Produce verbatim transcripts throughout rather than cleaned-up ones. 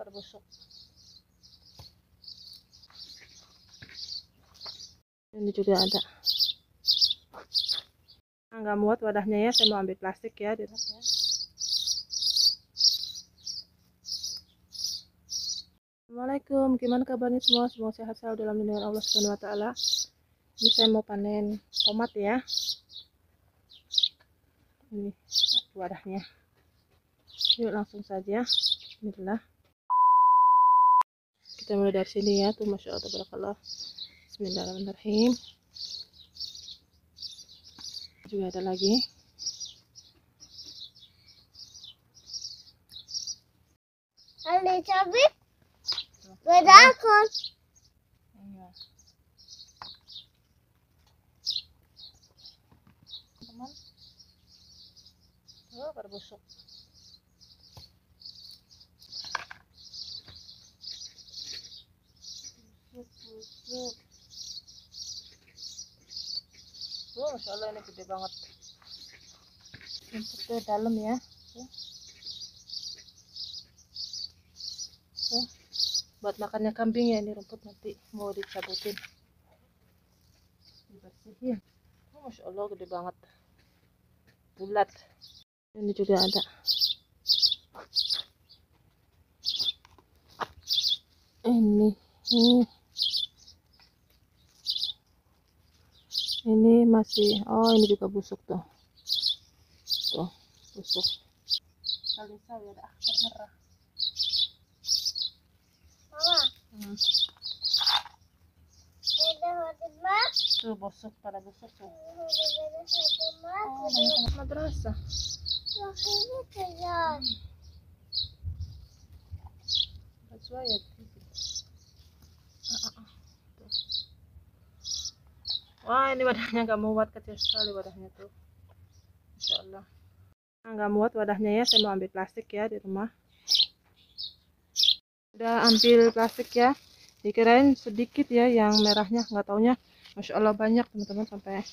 pada busuk. Ini juga ada. Nggak muat wadahnya ya, saya mau ambil plastik ya di raknya. Assalamualaikum, gimana kabarnya semua? Semua sehat selalu dalam lindungan Allah Subhanahu wa taala. Ini saya mau panen tomat ya. Ini wadahnya. Yuk langsung saja. Bismillah. Kita mulai dari sini ya. Tuh masya Allah tabarakallah. Bismillahirrahmanirrahim. Juga ada lagi. Ada cabai, ada akun. Teman, tuh pada busuk. Busuk, busuk. Oh, Masya Allah ini gede banget. Untuk ke dalam ya. Tuh. Tuh. Buat makannya kambing ya ini rumput, nanti mau dicabutin. Dibersihin. Oh, Masya Allah gede banget. Bulat. Ini juga ada. Ini. Ini. Ini masih, oh ini juga busuk tuh, tuh busuk. Kalau sawi ada akar merah. Mama. Hmm. Beda hatinya. Tuh busuk pada busuk tuh. Beda hatinya. Oh ini madrasah. Ini kejar. Bersua ya. Wah ini wadahnya nggak muat, kecil sekali wadahnya tuh, Insya Allah. Nggak muat wadahnya ya, saya mau ambil plastik ya di rumah. Udah ambil plastik ya, dikirain sedikit ya yang merahnya, nggak taunya Masya Allah banyak teman-teman, sampai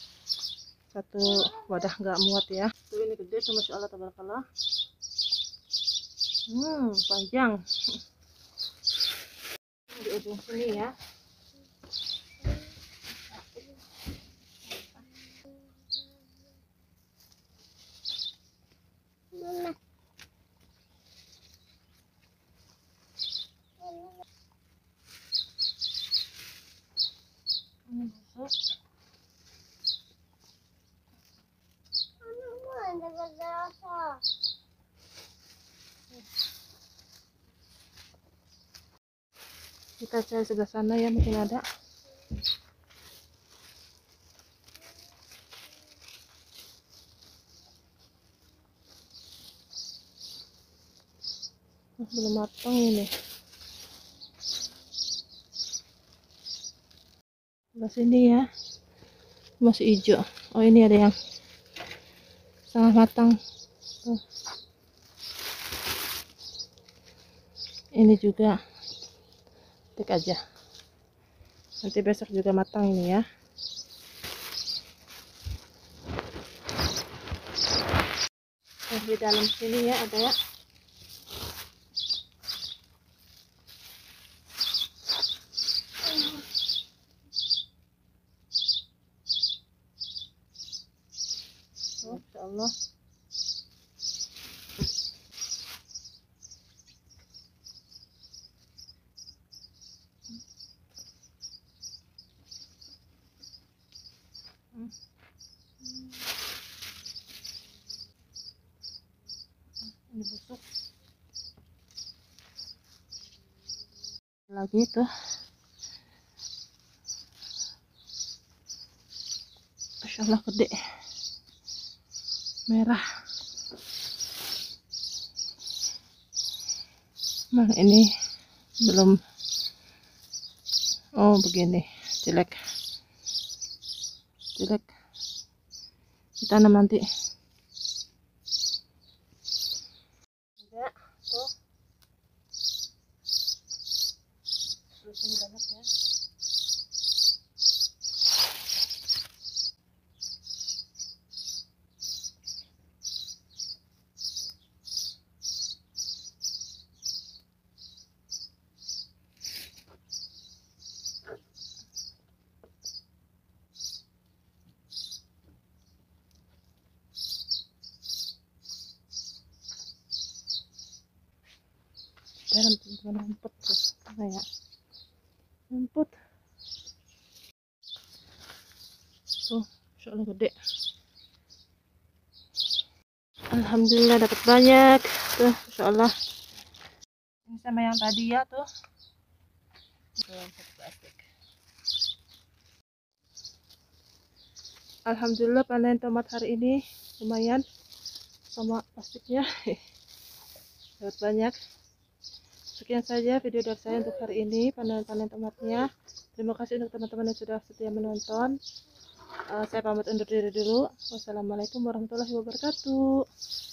satu wadah nggak muat ya. Tuh ini gede tuh Masya Allah tabarakallah. Hmm panjang. Di ujung sini ya. Kita cari sebelah sana ya, mungkin ada. Oh, belum matang ini. Sebelah sini ya, masih hijau. Oh ini ada yang setengah matang. Tuh. Ini juga. Tik aja, nanti besok juga matang ini ya. Eh, di dalam sini ya ada ya. Oh, Insya Allah. Ini busuk lagi tuh. Masya Allah gede merah. Nah ini belum, oh begini jelek jelek, ditanam nanti. Enggak tuh terus ini banyak ya. dalam tumpukan rumput tuh, kayak rumput tuh, soalnya gede. Alhamdulillah dapat banyak tuh, insyaallah. Ini sama yang tadi ya tuh. Alhamdulillah panen tomat hari ini lumayan, sama plastiknya dapat banyak. Sekian saja video dari saya untuk hari ini, panen-panen tomatnya. Terima kasih untuk teman-teman yang sudah setia menonton. Uh, saya pamit undur diri dulu. Wassalamualaikum warahmatullahi wabarakatuh.